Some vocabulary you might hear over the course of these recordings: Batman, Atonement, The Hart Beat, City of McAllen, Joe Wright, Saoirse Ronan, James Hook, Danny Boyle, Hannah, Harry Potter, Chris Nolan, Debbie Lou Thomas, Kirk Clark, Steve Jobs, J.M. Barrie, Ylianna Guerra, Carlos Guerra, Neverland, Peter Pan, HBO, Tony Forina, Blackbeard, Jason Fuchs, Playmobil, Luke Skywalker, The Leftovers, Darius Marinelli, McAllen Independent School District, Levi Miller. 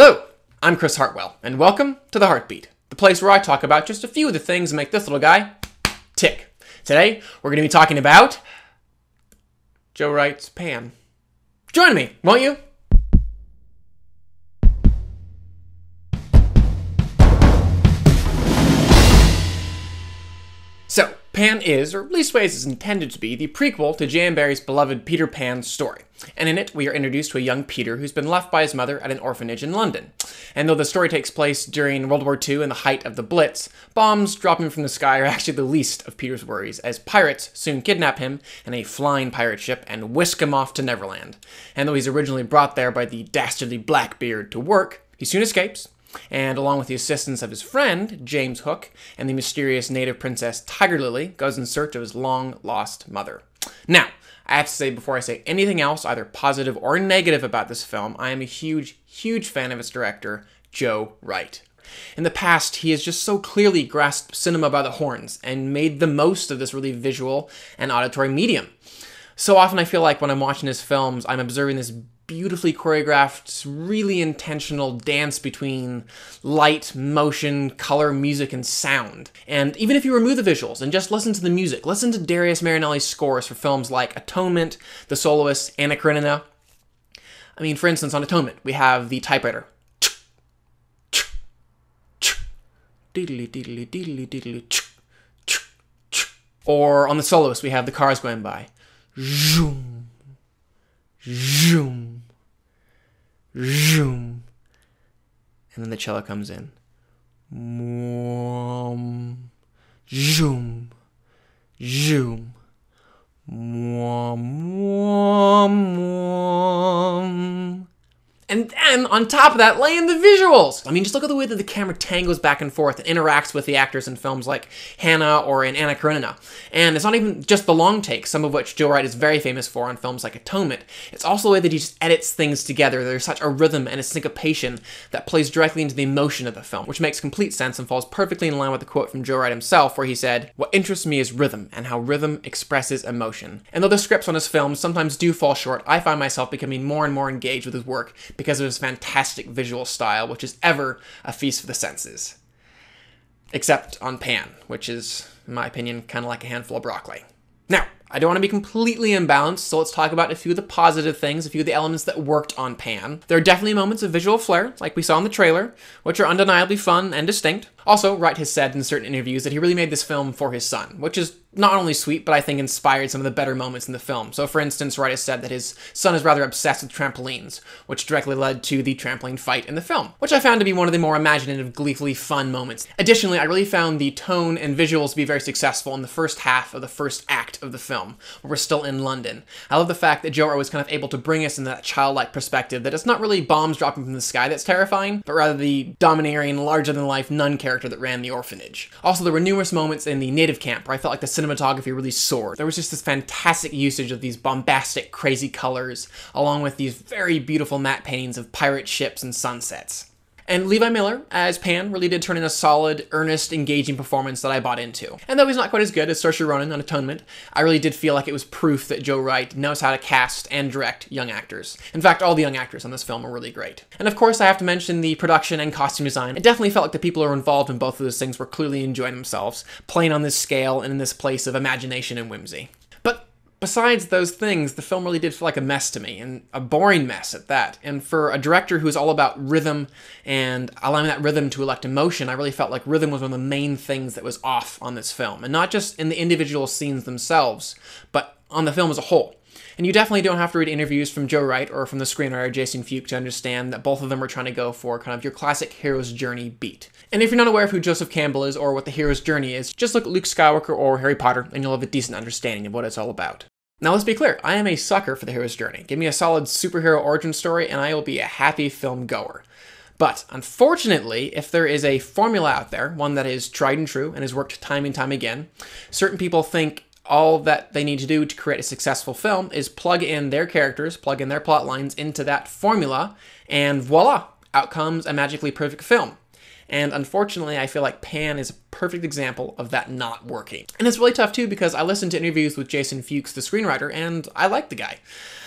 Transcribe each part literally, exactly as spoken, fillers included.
Hello, I'm Chris Hartwell, and welcome to The Hart Beat, the place where I talk about just a few of the things that make this little guy tick. Today, we're going to be talking about Joe Wright's Pan. Join me, won't you? So, Pan is, or leastways is intended to be, the prequel to J M Barrie's beloved Peter Pan story. And in it, we are introduced to a young Peter who's been left by his mother at an orphanage in London. And though the story takes place during World War Two and the height of the Blitz, bombs dropping from the sky are actually the least of Peter's worries, as pirates soon kidnap him in a flying pirate ship and whisk him off to Neverland. And though he's originally brought there by the dastardly Blackbeard to work, he soon escapes, and along with the assistance of his friend, James Hook, and the mysterious native princess Tiger Lily, goes in search of his long-lost mother. Now, I have to say, before I say anything else, either positive or negative about this film, I am a huge, huge fan of its director, Joe Wright. In the past, he has just so clearly grasped cinema by the horns and made the most of this really visual and auditory medium. So often I feel like when I'm watching his films, I'm observing this beautifully choreographed, really intentional dance between light, motion, color, music, and sound. And even if you remove the visuals and just listen to the music, listen to Darius Marinelli's scores for films like Atonement, The Soloist, Anna Karenina. I mean, for instance, on Atonement, we have the typewriter. Or on The Soloist, we have the cars going by. Zoom. Zoom. Zoom. And then the cello comes in. Zoom. Zoom. Zoom. And then, on top of that, lay in the visuals! I mean, just look at the way that the camera tangles back and forth and interacts with the actors in films like Hannah or in Anna Karenina. And it's not even just the long takes, some of which Joe Wright is very famous for on films like Atonement. It's also the way that he just edits things together. There's such a rhythm and a syncopation that plays directly into the emotion of the film, which makes complete sense and falls perfectly in line with the quote from Joe Wright himself, where he said, "What interests me is rhythm and how rhythm expresses emotion." And though the scripts on his films sometimes do fall short, I find myself becoming more and more engaged with his work, because of his fantastic visual style, which is ever a feast for the senses. Except on Pan, which is, in my opinion, kind of like a handful of broccoli. Now, I don't want to be completely imbalanced, so let's talk about a few of the positive things, a few of the elements that worked on Pan. There are definitely moments of visual flair, like we saw in the trailer, which are undeniably fun and distinct. Also, Wright has said in certain interviews that he really made this film for his son, which is not only sweet, but I think inspired some of the better moments in the film. So for instance, Wright has said that his son is rather obsessed with trampolines, which directly led to the trampoline fight in the film, which I found to be one of the more imaginative, gleefully fun moments. Additionally, I really found the tone and visuals to be very successful in the first half of the first act of the film. Film, where we're still in London. I love the fact that Joe Wright was kind of able to bring us in that childlike perspective that it's not really bombs dropping from the sky that's terrifying, but rather the domineering, larger-than-life nun character that ran the orphanage. Also, there were numerous moments in the native camp where I felt like the cinematography really soared. There was just this fantastic usage of these bombastic, crazy colors, along with these very beautiful matte paintings of pirate ships and sunsets. And Levi Miller, as Pan, really did turn in a solid, earnest, engaging performance that I bought into. And though he's not quite as good as Saoirse Ronan on Atonement, I really did feel like it was proof that Joe Wright knows how to cast and direct young actors. In fact, all the young actors on this film are really great. And of course, I have to mention the production and costume design. It definitely felt like the people who were involved in both of those things were clearly enjoying themselves, playing on this scale and in this place of imagination and whimsy. But besides those things, the film really did feel like a mess to me, and a boring mess at that. And for a director who's all about rhythm and allowing that rhythm to elect emotion, I really felt like rhythm was one of the main things that was off on this film. And not just in the individual scenes themselves, but on the film as a whole. And you definitely don't have to read interviews from Joe Wright or from the screenwriter Jason Fuchs to understand that both of them are trying to go for kind of your classic hero's journey beat. And if you're not aware of who Joseph Campbell is or what the hero's journey is, just look at Luke Skywalker or Harry Potter and you'll have a decent understanding of what it's all about. Now let's be clear, I am a sucker for the hero's journey. Give me a solid superhero origin story and I will be a happy film goer. But unfortunately, if there is a formula out there, one that is tried and true and has worked time and time again, certain people think all that they need to do to create a successful film is plug in their characters, plug in their plot lines into that formula, and voila, out comes a magically perfect film. And unfortunately, I feel like Pan is a perfect example of that not working. And it's really tough too, because I listened to interviews with Jason Fuchs, the screenwriter, and I like the guy.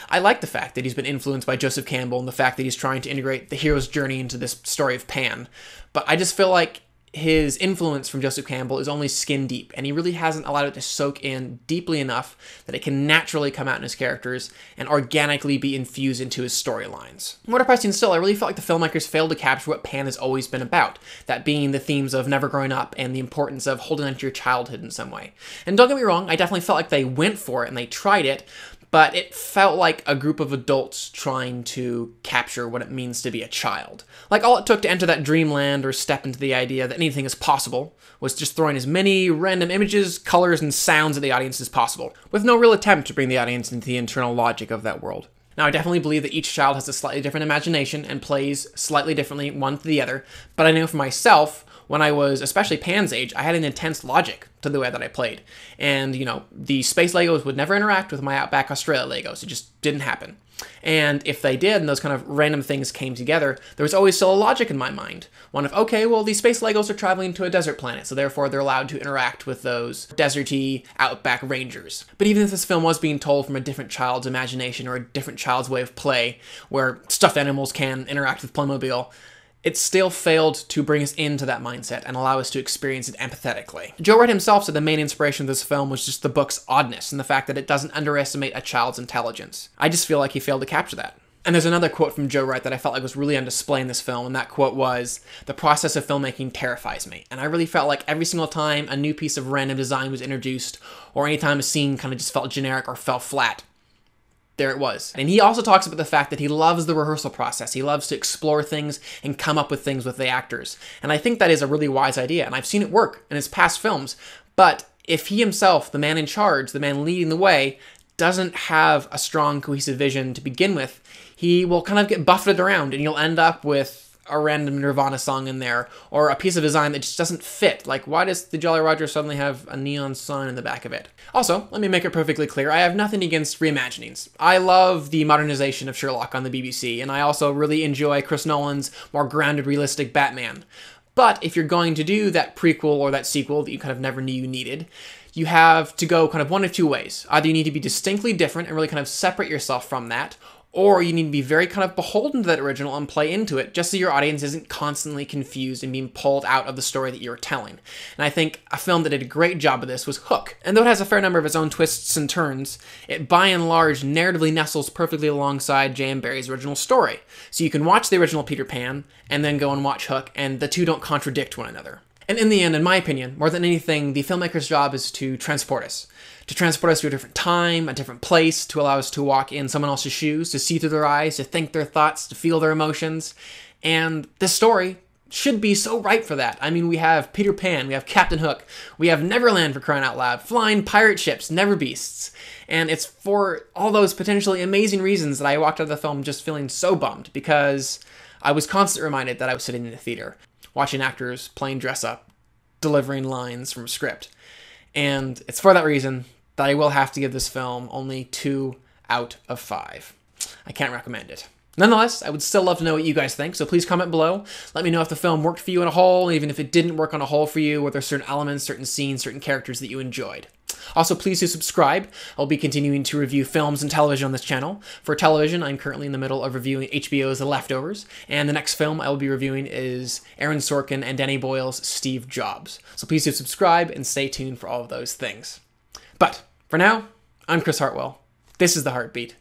I like the fact that he's been influenced by Joseph Campbell and the fact that he's trying to integrate the hero's journey into this story of Pan. But I just feel like his influence from Joseph Campbell is only skin deep, and he really hasn't allowed it to soak in deeply enough that it can naturally come out in his characters and organically be infused into his storylines. More depressing still, I really felt like the filmmakers failed to capture what Pan has always been about, that being the themes of never growing up and the importance of holding onto your childhood in some way. And don't get me wrong, I definitely felt like they went for it and they tried it, but it felt like a group of adults trying to capture what it means to be a child. Like, all it took to enter that dreamland or step into the idea that anything is possible was just throwing as many random images, colors, and sounds at the audience as possible, with no real attempt to bring the audience into the internal logic of that world. Now, I definitely believe that each child has a slightly different imagination and plays slightly differently one to the other, but I know for myself, when I was, especially Pan's age, I had an intense logic to the way that I played. And, you know, the space Legos would never interact with my Outback Australia Legos. It just didn't happen. And if they did, and those kind of random things came together, there was always still a logic in my mind. One of, okay, well, these space Legos are traveling to a desert planet, so therefore they're allowed to interact with those deserty Outback Rangers. But even if this film was being told from a different child's imagination or a different child's way of play, where stuffed animals can interact with Playmobil, it still failed to bring us into that mindset and allow us to experience it empathetically. Joe Wright himself said the main inspiration of this film was just the book's oddness and the fact that it doesn't underestimate a child's intelligence. I just feel like he failed to capture that. And there's another quote from Joe Wright that I felt like was really on display in this film, and that quote was, "The process of filmmaking terrifies me." And I really felt like every single time a new piece of random design was introduced, or any time a scene kind of just felt generic or fell flat, there it was. And he also talks about the fact that he loves the rehearsal process. He loves to explore things and come up with things with the actors. And I think that is a really wise idea, and I've seen it work in his past films. But if he himself, the man in charge, the man leading the way, doesn't have a strong cohesive vision to begin with, he will kind of get buffeted around, and you'll end up with a random Nirvana song in there, or a piece of design that just doesn't fit. Like, why does the Jolly Roger suddenly have a neon sign in the back of it? Also, let me make it perfectly clear, I have nothing against reimaginings. I love the modernization of Sherlock on the B B C, and I also really enjoy Chris Nolan's more grounded, realistic Batman. But if you're going to do that prequel or that sequel that you kind of never knew you needed, you have to go kind of one of two ways. Either you need to be distinctly different and really kind of separate yourself from that, or you need to be very kind of beholden to that original and play into it, just so your audience isn't constantly confused and being pulled out of the story that you're telling. And I think a film that did a great job of this was Hook. And though it has a fair number of its own twists and turns, it by and large narratively nestles perfectly alongside J M Barrie's original story. So you can watch the original Peter Pan and then go and watch Hook, and the two don't contradict one another. And in the end, in my opinion, more than anything, the filmmaker's job is to transport us. To transport us to a different time, a different place, to allow us to walk in someone else's shoes, to see through their eyes, to think their thoughts, to feel their emotions. And this story should be so right for that. I mean, we have Peter Pan, we have Captain Hook, we have Neverland, for crying out loud, flying pirate ships, never beasts. And it's for all those potentially amazing reasons that I walked out of the film just feeling so bummed, because I was constantly reminded that I was sitting in a theater, watching actors playing dress-up, delivering lines from a script. And it's for that reason that I will have to give this film only two out of five. I can't recommend it. Nonetheless, I would still love to know what you guys think, so please comment below. Let me know if the film worked for you on a whole, even if it didn't work on a whole for you, or there's certain elements, certain scenes, certain characters that you enjoyed. Also, please do subscribe. I'll be continuing to review films and television on this channel. For television, I'm currently in the middle of reviewing H B O's The Leftovers, and the next film I will be reviewing is Aaron Sorkin and Danny Boyle's Steve Jobs. So please do subscribe and stay tuned for all of those things. But for now, I'm Chris Hartwell. This is The Hart Beat,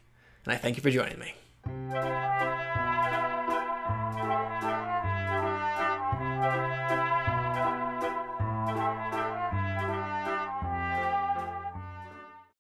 and I thank you for joining me.